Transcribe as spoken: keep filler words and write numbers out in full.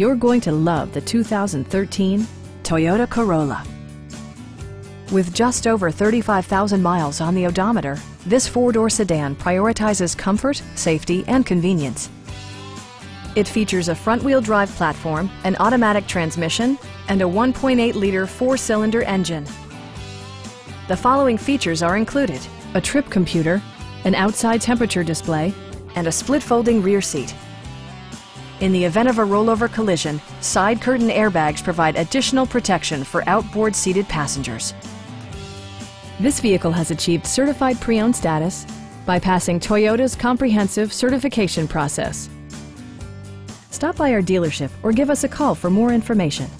You're going to love the two thousand thirteen Toyota Corolla. With just over thirty-five thousand miles on the odometer, this four-door sedan prioritizes comfort, safety, and convenience. It features a front-wheel drive platform, an automatic transmission, and a one point eight liter four-cylinder engine. The following features are included: a trip computer, an outside temperature display, and a split-folding rear seat. In the event of a rollover collision, side curtain airbags provide additional protection for outboard seated passengers. This vehicle has achieved certified pre-owned status by passing Toyota's comprehensive certification process. Stop by our dealership or give us a call for more information.